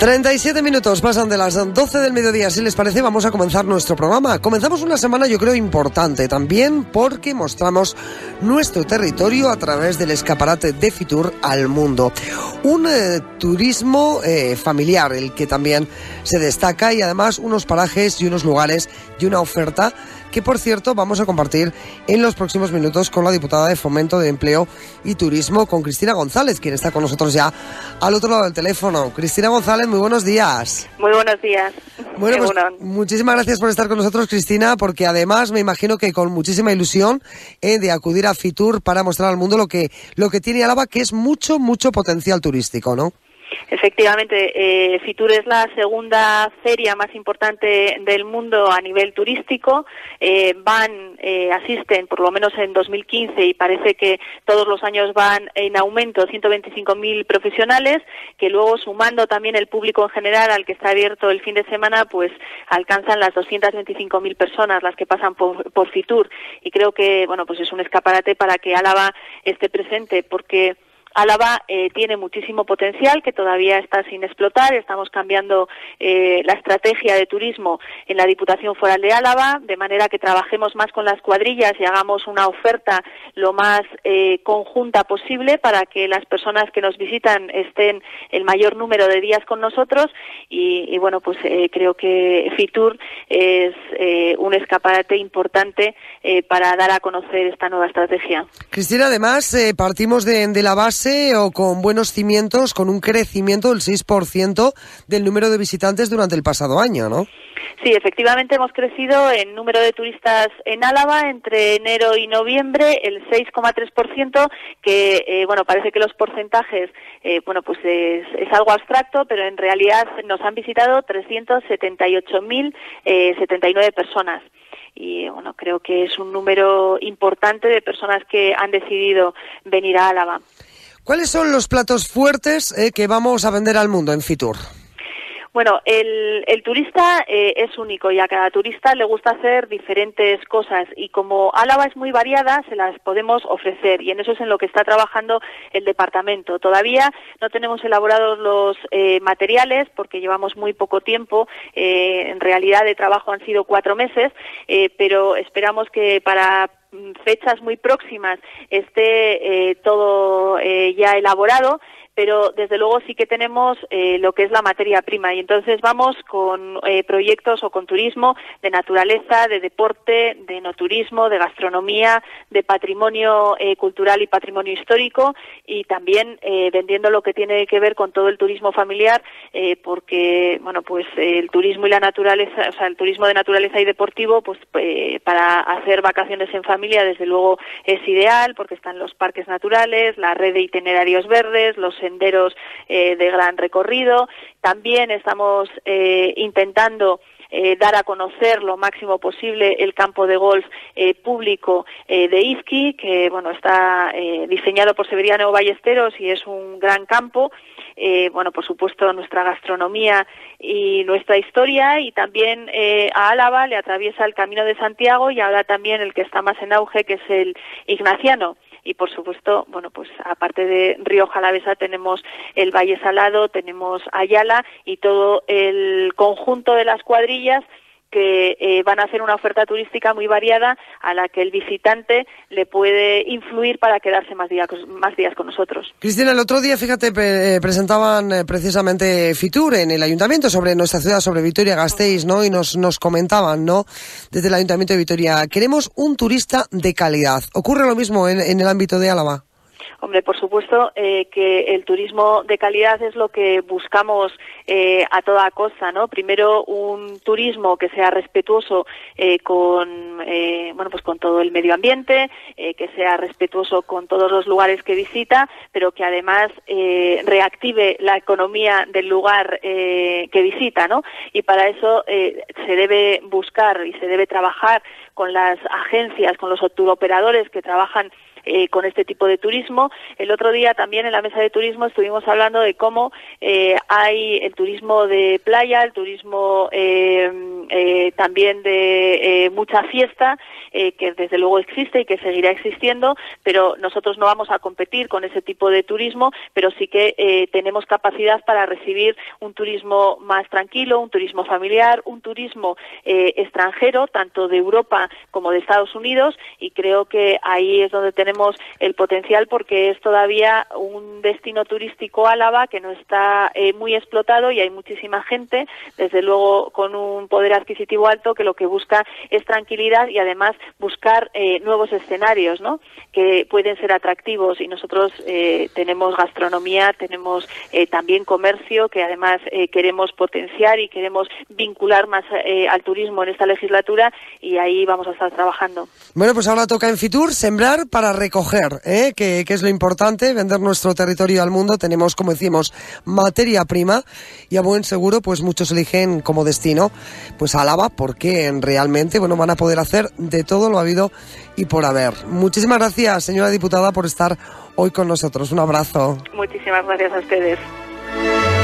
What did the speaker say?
37 minutos pasan de las 12 del mediodía. Si les parece, vamos a comenzar nuestro programa. Comenzamos una semana, yo creo, importante también, porque mostramos nuestro territorio a través del escaparate de Fitur al mundo. Un turismo familiar, el que también se destaca, y además unos parajes y unos lugares y una oferta que, por cierto, vamos a compartir en los próximos minutos con la diputada de Fomento de Empleo y Turismo, con Cristina González, quien está con nosotros ya al otro lado del teléfono. Cristina González, muy buenos días. Muy buenos días. Bueno, pues, muchísimas gracias por estar con nosotros, Cristina, porque además me imagino que con muchísima ilusión de acudir a Fitur para mostrar al mundo lo que tiene Álava, que es mucho, mucho potencial turístico, ¿no? Efectivamente, Fitur es la segunda feria más importante del mundo a nivel turístico. Asisten, por lo menos en 2015, y parece que todos los años van en aumento, 125.000 profesionales, que luego, sumando también el público en general al que está abierto el fin de semana, pues alcanzan las 225.000 personas las que pasan por Fitur. Y creo que, bueno, pues es un escaparate para que Álava esté presente, porque Álava tiene muchísimo potencial que todavía está sin explotar. Estamos cambiando la estrategia de turismo en la Diputación Foral de Álava, de manera que trabajemos más con las cuadrillas y hagamos una oferta lo más conjunta posible para que las personas que nos visitan estén el mayor número de días con nosotros. Y bueno, pues creo que Fitur es un escaparate importante para dar a conocer esta nueva estrategia. Cristina, además partimos de la base o con buenos cimientos, con un crecimiento del 6% del número de visitantes durante el pasado año, ¿no? Sí, efectivamente hemos crecido en número de turistas en Álava entre enero y noviembre el 6,3%, que bueno, parece que los porcentajes bueno, pues es algo abstracto, pero en realidad nos han visitado 378.079 personas. Y bueno, creo que es un número importante de personas que han decidido venir a Álava. ¿Cuáles son los platos fuertes que vamos a vender al mundo en Fitur? Bueno, el turista es único, y a cada turista le gusta hacer diferentes cosas, y como Álava es muy variada, se las podemos ofrecer, y en eso es en lo que está trabajando el departamento. Todavía no tenemos elaborados los materiales porque llevamos muy poco tiempo, en realidad de trabajo han sido 4 meses, pero esperamos que para fechas muy próximas esté todo ya elaborado, pero desde luego sí que tenemos lo que es la materia prima, y entonces vamos con proyectos o con turismo de naturaleza, de deporte, de enoturismo, de gastronomía, de patrimonio cultural y patrimonio histórico, y también vendiendo lo que tiene que ver con todo el turismo familiar, porque bueno, pues el turismo y la naturaleza, o sea, el turismo de naturaleza y deportivo, pues para hacer vacaciones en familia desde luego es ideal, porque están los parques naturales, la red de itinerarios verdes, los senderos de gran recorrido. También estamos intentando dar a conocer lo máximo posible el campo de golf público de Izki, que bueno, está diseñado por Severiano Ballesteros y es un gran campo. Bueno, por supuesto, nuestra gastronomía y nuestra historia, y también a Álava le atraviesa el Camino de Santiago, y ahora también el que está más en auge, que es el Ignaciano. Y por supuesto, bueno, pues aparte de Rioja Alavesa tenemos el Valle Salado, tenemos Ayala y todo el conjunto de las cuadrillas que van a hacer una oferta turística muy variada a la que el visitante le puede influir para quedarse más días con nosotros. Cristina, el otro día, fíjate, presentaban precisamente Fitur en el ayuntamiento sobre nuestra ciudad, sobre Vitoria Gasteiz, ¿no? Y nos comentaban, ¿no?, desde el ayuntamiento de Vitoria, queremos un turista de calidad. ¿Ocurre lo mismo en el ámbito de Álava? Hombre, por supuesto que el turismo de calidad es lo que buscamos a toda costa, ¿no? Primero, un turismo que sea respetuoso bueno, pues con todo el medio ambiente, que sea respetuoso con todos los lugares que visita, pero que además reactive la economía del lugar que visita, ¿no? Y para eso se debe buscar y se debe trabajar con las agencias, con los turoperadores que trabajan con este tipo de turismo. El otro día también en la mesa de turismo estuvimos hablando de cómo hay el turismo de playa, el turismo también de mucha fiesta, que desde luego existe y que seguirá existiendo, pero nosotros no vamos a competir con ese tipo de turismo, pero sí que tenemos capacidad para recibir un turismo más tranquilo, un turismo familiar, un turismo extranjero, tanto de Europa como de Estados Unidos, y creo que ahí es donde tenemos el potencial, porque es todavía un destino turístico Álava que no está muy explotado y hay muchísima gente, desde luego con un poder adquisitivo alto, que lo que busca es tranquilidad y además buscar nuevos escenarios, ¿no?, que pueden ser atractivos, y nosotros tenemos gastronomía, tenemos también comercio, que además queremos potenciar y queremos vincular más al turismo en esta legislatura, y ahí vamos a estar trabajando. Bueno, pues ahora toca en Fitur sembrar para recoger, que es lo importante, vender nuestro territorio al mundo. Tenemos, como decimos, materia prima, y a buen seguro pues muchos eligen como destino pues Álava, porque realmente bueno, van a poder hacer de todo lo habido y por haber. Muchísimas gracias, señora diputada, por estar hoy con nosotros. Un abrazo. Muchísimas gracias a ustedes.